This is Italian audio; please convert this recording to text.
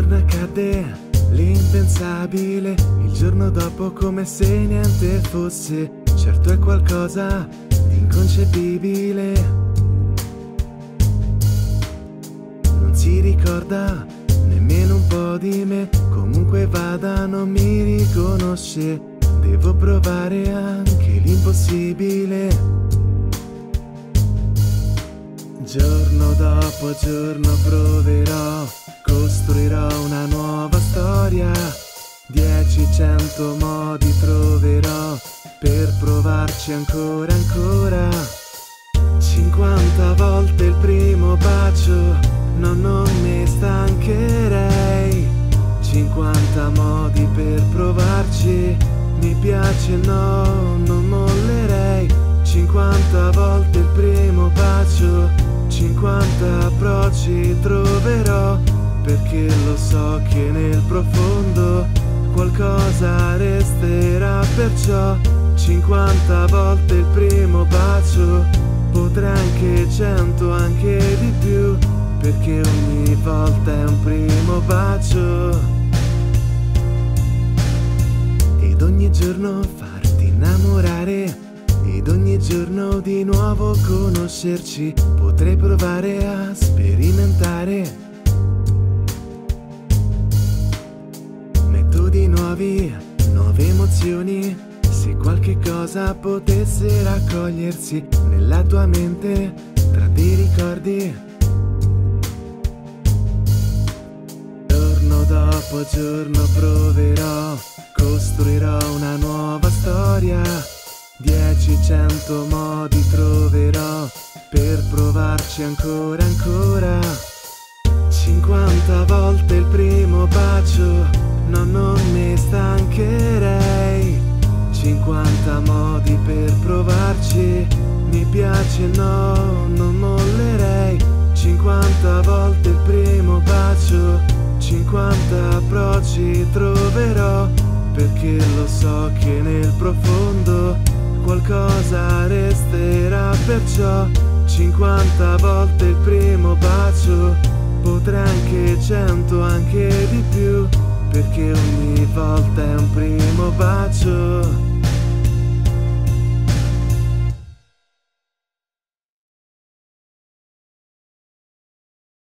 giorno accadde l'impensabile, il giorno dopo come se niente fosse. Certo è qualcosa di inconcepibile. Non si ricorda nemmeno un po' di me. Comunque vada, non mi riconosce. Devo provare anche l'impossibile. Giorno dopo giorno proverò, costruirò una nuova storia. 10, 100 modi troverò per provarci ancora, ancora. 50 volte il primo bacio, no, non ne stancherei. 50 modi per provarci, mi piace, no, non mollerei. 50 volte il primo bacio, 50 approcci troverò, perché lo so che nel profondo qualcosa resterà. Perciò 50 volte il primo bacio, potrei anche 100, anche di più, perché ogni volta è un primo bacio. Ed ogni giorno farti innamorare, ed ogni giorno di nuovo conoscerci. Potrei provare a sperimentare metodi nuovi, nuove emozioni. Se qualche cosa potesse raccogliersi nella tua mente tra dei ricordi. Giorno dopo giorno proverò, costruirò una nuova storia. 10, 100 modi troverò per provarci ancora, ancora. 50 volte il primo bacio, no, non ne stancherei. 50 modi per provarci, mi piace, no, non mollerei. 50 volte il primo bacio, 50 approcci troverò, perché lo so che nel profondo qualcosa resterà. Perciò 50 volte il primo bacio, potrei anche 100, anche di più, perché ogni volta è un primo bacio.